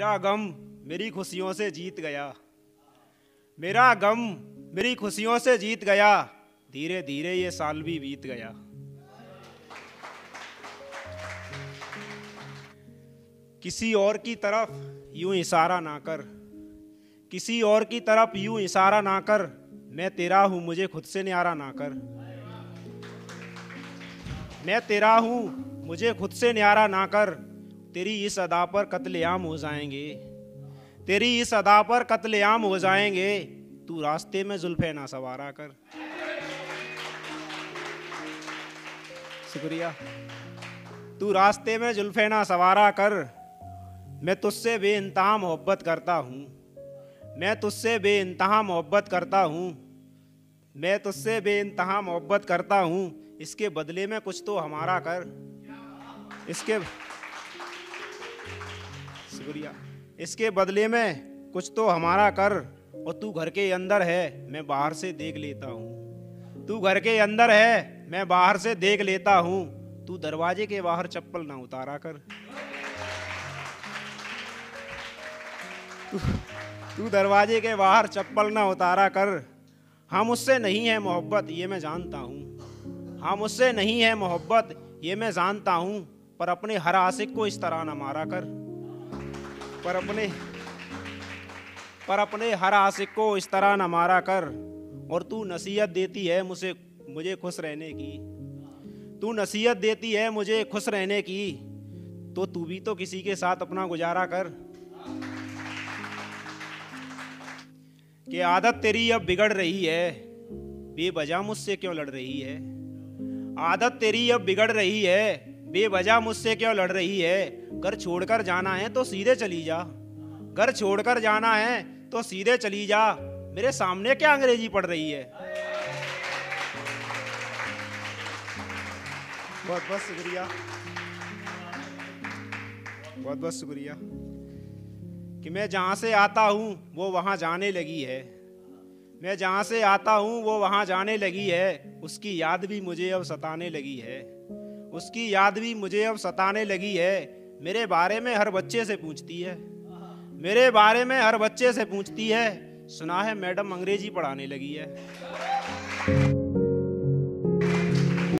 मेरा गम मेरी खुशियों से जीत गया, मेरा गम मेरी खुशियों से जीत गया, धीरे धीरे ये साल भी बीत गया। किसी और की तरफ यूं इशारा ना कर, किसी और की तरफ यूं इशारा ना कर, मैं तेरा हूँ मुझे खुद से न्यारा ना कर, मैं तेरा हूँ मुझे खुद से न्यारा ना कर, तेरी इस अदा पर कत्लेआम हो जाएंगे, तेरी इस अदा पर कत्लेआम हो जाएंगे, तू रास्ते में जुल्फे ना सवारा कर। शुक्रिया। तू रास्ते में जुल्फे ना सवारा कर, मैं तुझसे बेइंतहा मोहब्बत करता हूँ, मैं तुझसे बेइंतहा मोहब्बत करता हूँ, मैं तुझसे बेइंतहा मोहब्बत करता हूँ, इसके बदले में कुछ तो हमारा कर, इसके शुक्रिया, इसके बदले में कुछ तो हमारा कर, और तू घर के अंदर है मैं बाहर से देख लेता हूँ, तू घर के अंदर है मैं बाहर से देख लेता हूँ, तू दरवाजे के बाहर चप्पल ना उतारा कर, तू दरवाजे के बाहर चप्पल ना उतारा कर। हम उससे नहीं है मोहब्बत ये मैं जानता हूँ, हम उससे नहीं है मोहब्बत ये मैं जानता हूँ, पर अपने हर आशिक को इस तरह ना मारा कर, पर अपने हर आशिक को इस तरह ना मारा कर। और तू नसीहत देती है मुझे खुश रहने की, तू नसीहत देती है मुझे खुश रहने की, तो तू भी तो किसी के साथ अपना गुजारा कर। कि आदत तेरी अब बिगड़ रही है बेवजह मुझसे क्यों लड़ रही है, आदत तेरी अब बिगड़ रही है बेवजह मुझसे क्यों लड़ रही है, घर छोड़कर जाना है तो सीधे चली जा, घर छोड़कर जाना है तो सीधे चली जा, मेरे सामने क्या अंग्रेजी पढ़ रही है। बहुत बहुत शुक्रिया, बहुत बहुत शुक्रिया। कि मैं जहाँ से आता हूँ वो वहाँ जाने लगी है, मैं जहाँ से आता हूँ वो वहाँ जाने लगी है, उसकी याद भी मुझे अब सताने लगी है, उसकी याद भी मुझे अब सताने लगी है, मेरे बारे में हर बच्चे से पूछती है, मेरे बारे में हर बच्चे से पूछती है, सुना है मैडम अंग्रेजी पढ़ाने लगी है।